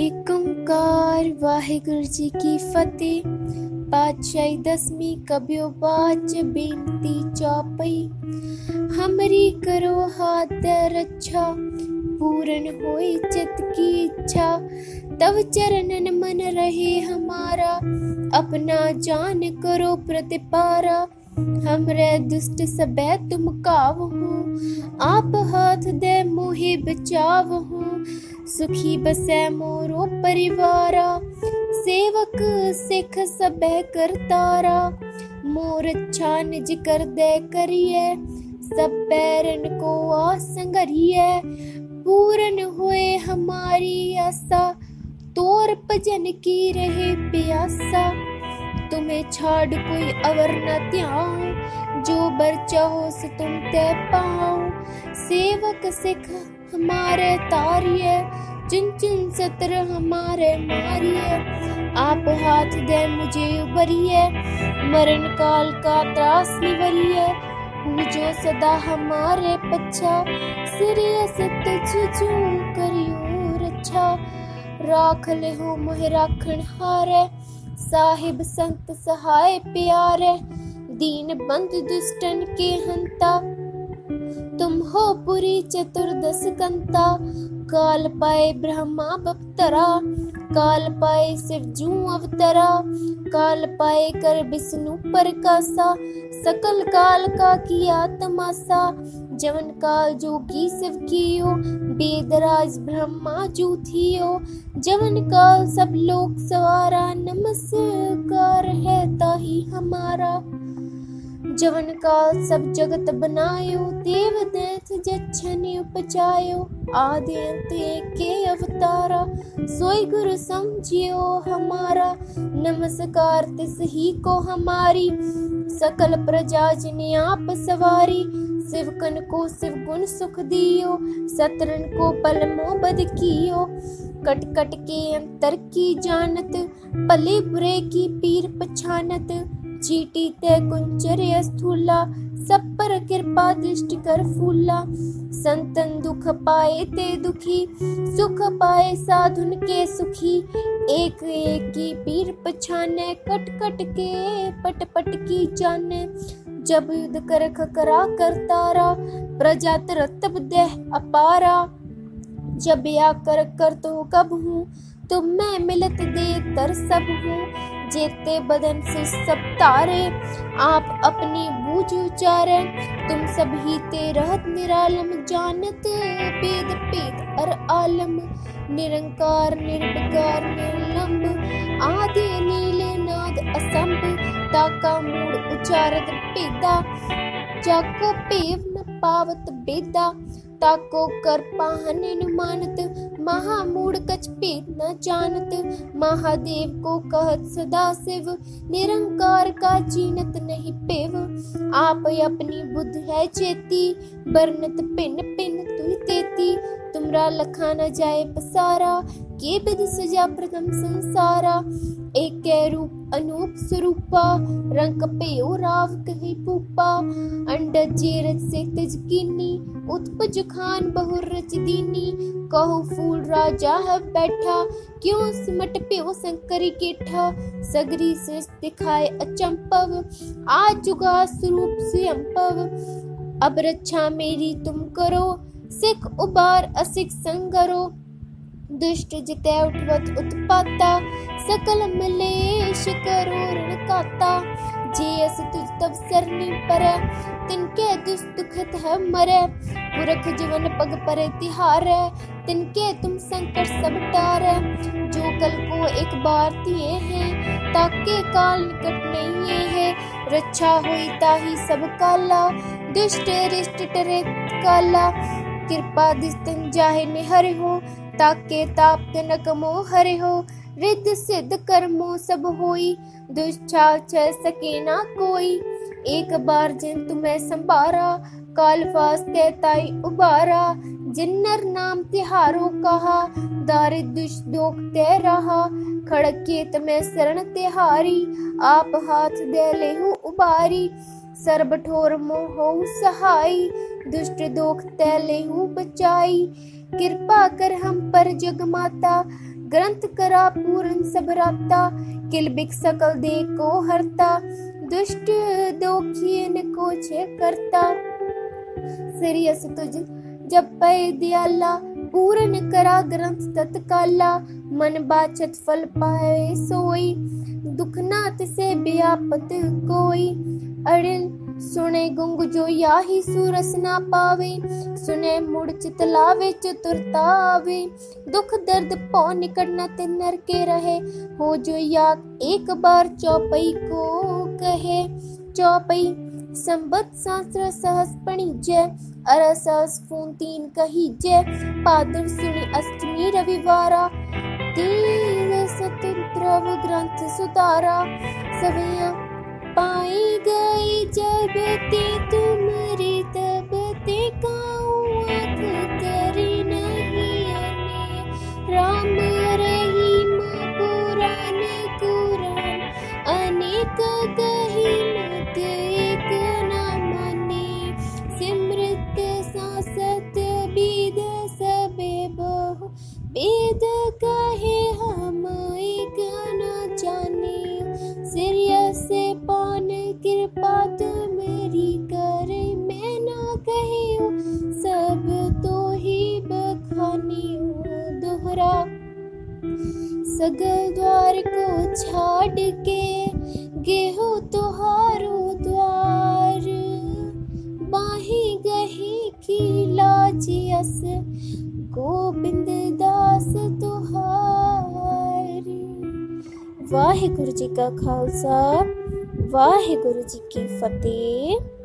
एक ओंकार वाहिगुरु जी की फतेह। पातशाही दसवीं कबियो बाच बेनती चौपाई, हमरी करो हाथ रक्षा, पूर्ण होई चित की इच्छा। तव चरणन मन रहे हमारा, अपना जान करो प्रतिपारा। हमरे दुष्ट सबै तुम कावहु, आप हाथ दे मोहे बचावहु। सुखी बसै मोरो परिवारा, सेवक सिख सबै करतारा। मोर अच्छा निज कर दे करिए, सब पैरन को आसंगरिए। पूरन होए हमारी आशा, तोर भजन की रहे प्यासा। तुम्हें छाड़ कोई अवर न त्याऊं, जो बर चाहो सो तुम ते पाऊं। सेवक सिख हमारे तारिये, चुन चुन सतर हमारे मारिये। आप हाथ दे मुझे उबरिये, मरण काल का त्रास निवरिये। पूजो सदा हमारे पच्छा, सिरे सत तुझ करियो रच्छा। राख ले हो मोहि राखण हारे, साहिब संत सहाय प्यारे। दीन बंद दुष्टन के हंता, तुम हो पुरी चतुर्दश कंता। काल पाए ब्रह्मा बप्तरा, काल पाए शिवजू अवतरा। काल पाए कर विष्णु परकासा, सकल काल का किया तमासा। जवन काल जोगी शिव कियो, बेदराज ब्रह्मा जू थियो। जवन काल सब लोग सवारा, नमस्कार है ताही हमारा। जवन काल सब जगत बनायो, देव दैत्य जच्छनि उपचायो। आदि अंत एके अवतारा, सोई गुरु समझियो हमारा। नमस्कार तिस ही को हमारी, सकल प्रजा जिने आप सवारी। शिवकन को शिव गुण सुख दियो, सतरन को पलमो बद कियो। कट कट के अंतर की जानत, भले बुरे की पीर पछानत। चीटी ते कुंचर अस्थूला, सब पर कृपा दृष्टि कर फूला। संतन दुख पाए ते दुखी, सुख पाए साधुन के सुखी। एक एक की पीर पछाने, कट कट के पट पट की जाने। जब युद्ध कर खकरा कर तारा, प्रजा तरतब देह अपारा। जब या कर कर तो कब हूँ, तो मैं मिलत दे तर सब हूँ। जेते बदन से सब तारे, आप अपनी बूझ उचारे। तुम सब ही ते रहत निरालम, जानत भेद भेद अर आलम। निरंकार निर्विकार निर्लंब, आदि नीले नाद असंभ। ताका मूड उचारत भेदा, जाको पेव न पावत बेदा। ताको कर पाहन अनुमानत, महामूढ़ कछ भेद न जानत। महादेव को कहत सदा शिव, निरंकार का जीनत नहीं पेव। आप अपनी बुद्ध है चेती, बरनत पिन पिन तुहि तेती। तुमरा लखा न जाए पसारा, के विधि सजा प्रथम संसारा। एक रूप अनूप स्वरूपा, रंग पेओ राव कही पूपा। अंडज जेरज से तिजकिनी, उत्पज खान बहुर रच दीनी। कहु फूल राजा है बैठा, क्यों सिमट प्यो शंकरी केठा। सगरी से दिखाए अचंपव, आज जुगा स्वरूप से अंपव। अब रक्षा मेरी तुम करो, सिख उबार असिख संगरो। दुष्ट जितै उठवत उत्पाता, सकल मलेश करो रणकाता। जे अस तुझ तब सरनी परै, तिनके दुष्ट दुखत है मरै। पुरख जीवन पग परे तिहारै, तिनके तुम संकट सब टारै। जो कल को एक बार थिए हैं, ताके काल निकट नहीं है। रक्षा हुई ताही सब काला, दुष्ट रिष्ट टरे काला। कृपा दिस्तन जाहे निहर हो, ताके ताप तिनक मोहर हो। रिद्ध सिद्ध कर्मो सब होई, दुष्छाव छल सके ना कोई। एक बार जिन तुम्हें संभारा, काल वास्ते ताई उबारा। जिन्नर नाम तिहारो कहा, दारिद्र दुख ते रहा। खड़के तमें शरण तिहारी, आप हाथ दे लेहु उबारी। सर्ब ठोर मोहो सहाई, दुष्ट दोख ते लेहु बचाई। कृपा कर हम पर जगमाता, ग्रंथ करा पूर्ण सब राता, किल बिक सकल दे को हरता, दुष्ट दोखियन को छे करता। श्री अस तुझ जब पै दयाला, पूर्ण करा ग्रंथ तत्काला, मन बाचत फल पाए सोई, दुख ना तिसे व्यापत कोई। अड़िल सुने गुंग जो याही सूरस ना पावे, सुने मुड़ चित लावे चतुरता आवे, दुख दर्द पौ निकट न तिनर के रहे, हो जो याक एक बार चौपाई को कहे। चौपाई संबत सहस्र सहस पणिजय, अरसास फून तीन कही जय, पादर सुनि अष्टमी रविवारा, तीन स्वतंत्रव ग्रंथ सुधारा। सवैया पाई गई जब ते तुम्हारी, तब ते काऊ आँख करी नहीं अने, राम रहीम पुराण कुरान अनेक कही मत एक न मने, सिमृत सासत बीद सबे बहु वेद कहे हम एक न जाने। सिरिया से पान कृपा तुम्हारी करे, मैं ना कहे सब तो ही बखानी हूँ। दोहरा सगल द्वार को छाड़ के, गेहूँ तुहारो द्वार, बाही गही की लाजियस, गोबिंद दास तुहारी। वाहे गुरु जी का खालसा, वाहे गुरु जी की फतेह।